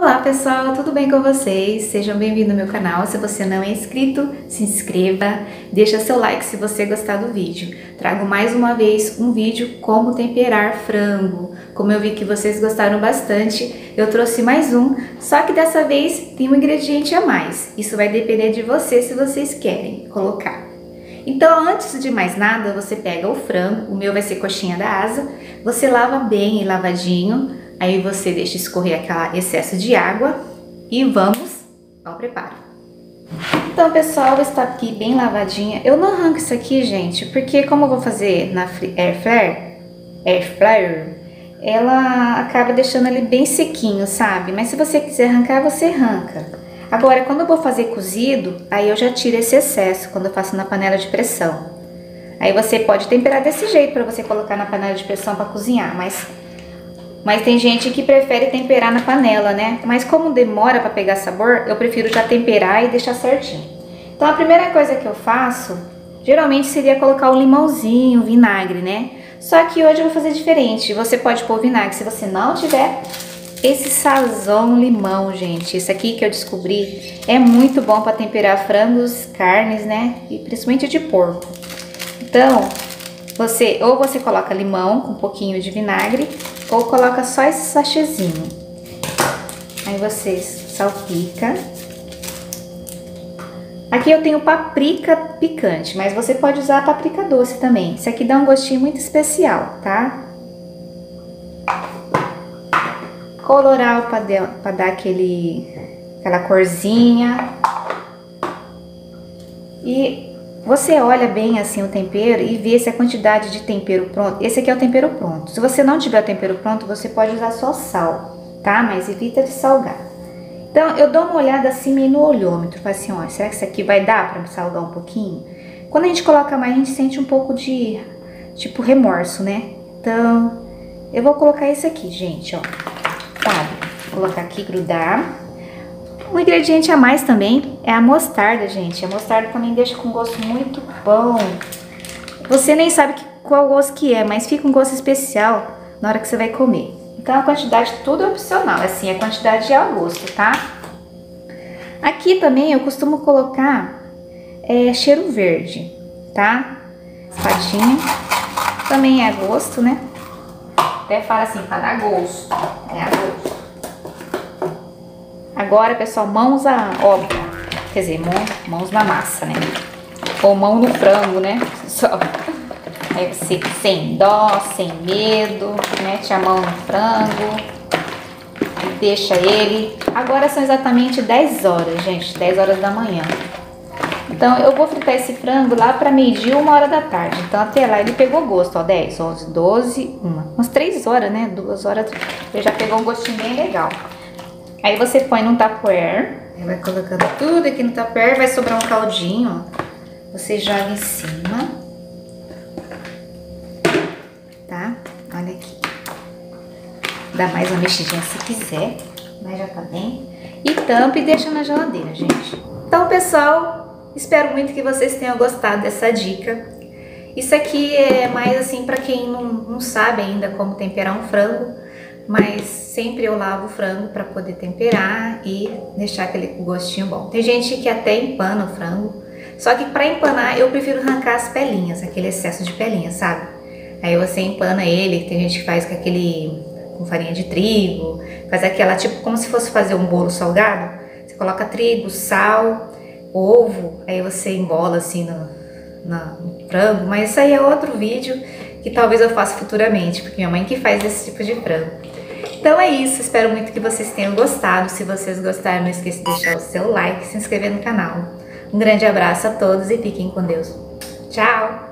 Olá pessoal, tudo bem com vocês? Sejam bem-vindos ao meu canal. Se você não é inscrito, se inscreva, deixa seu like se você gostar do vídeo. Trago mais uma vez um vídeo como temperar frango. Como eu vi que vocês gostaram bastante, eu trouxe mais um, só que dessa vez tem um ingrediente a mais. Isso vai depender de você se vocês querem colocar. Então, antes de mais nada, você pega o frango, o meu vai ser coxinha da asa, você lava bem e lavadinho. Aí você deixa escorrer aquele excesso de água e vamos ao preparo. Então, pessoal, está aqui bem lavadinha. Eu não arranco isso aqui, gente, porque como eu vou fazer na air fryer, ela acaba deixando ele bem sequinho, sabe? Mas se você quiser arrancar, você arranca. Agora, quando eu vou fazer cozido, aí eu já tiro esse excesso quando eu faço na panela de pressão. Aí você pode temperar desse jeito para você colocar na panela de pressão para cozinhar, mas tem gente que prefere temperar na panela, né? Mas como demora para pegar sabor, eu prefiro já temperar e deixar certinho. Então a primeira coisa que eu faço, geralmente seria colocar um limãozinho, vinagre, né? Só que hoje eu vou fazer diferente. Você pode pôr vinagre se você não tiver. Esse Sazon limão, gente, esse aqui que eu descobri, é muito bom para temperar frangos, carnes, né? E principalmente de porco. Então, ou você coloca limão com um pouquinho de vinagre, ou coloca só esse sachêzinho. Aí você salpica. Aqui eu tenho páprica picante, mas você pode usar a páprica doce também. Isso aqui dá um gostinho muito especial, tá? Colorar para dar aquela corzinha. E você olha bem assim o tempero e vê se a quantidade de tempero pronto. Esse aqui é o tempero pronto. Se você não tiver o tempero pronto, você pode usar só sal, tá? Mas evita de salgar. Então, eu dou uma olhada assim meio no olhômetro. Falo assim, ó, será que isso aqui vai dar pra salgar um pouquinho? Quando a gente coloca mais, a gente sente um pouco de, tipo, remorso, né? Então, eu vou colocar isso aqui, gente, ó. Tá, vou colocar aqui, grudar. Um ingrediente a mais também é a mostarda, gente. A mostarda também deixa com um gosto muito bom. Você nem sabe qual gosto que é, mas fica um gosto especial na hora que você vai comer. Então a quantidade tudo é opcional, assim, a quantidade é ao gosto, tá? Aqui também eu costumo colocar cheiro verde, tá? Espadinha. Também é a gosto, né? Até fala assim, para dar gosto. É a gosto. Agora, pessoal, mãos a obra, quer dizer, mãos na massa, né? Ou mão no frango, né? Só. Aí você, sem dó, sem medo, mete a mão no frango e deixa ele. Agora são exatamente 10 horas, gente, 10 horas da manhã. Então, eu vou fritar esse frango lá pra meio-dia, 1 hora da tarde. Então, até lá ele pegou gosto, ó, 10, 11, 12, 1. Umas 3 horas, né? 2 horas, ele já pegou um gostinho bem legal. Aí você põe num tupperware, vai colocando tudo aqui no tupperware, vai sobrar um caldinho, você joga em cima, tá? Olha aqui, dá mais uma mexidinha se quiser, mas já tá bem. E tampa e deixa na geladeira, gente. Então, pessoal, espero muito que vocês tenham gostado dessa dica. Isso aqui é mais assim pra quem não sabe ainda como temperar um frango, mas sempre eu lavo o frango para poder temperar e deixar aquele gostinho bom. Tem gente que até empana o frango, só que para empanar eu prefiro arrancar as pelinhas, aquele excesso de pelinhas, sabe? Aí você empana ele, tem gente que faz com aquele, com farinha de trigo, faz aquela tipo como se fosse fazer um bolo salgado. Você coloca trigo, sal, ovo, aí você embola assim no frango, mas isso aí é outro vídeo que talvez eu faça futuramente, porque minha mãe que faz esse tipo de frango. Então é isso, espero muito que vocês tenham gostado. Se vocês gostaram, não esqueça de deixar o seu like e se inscrever no canal. Um grande abraço a todos e fiquem com Deus. Tchau!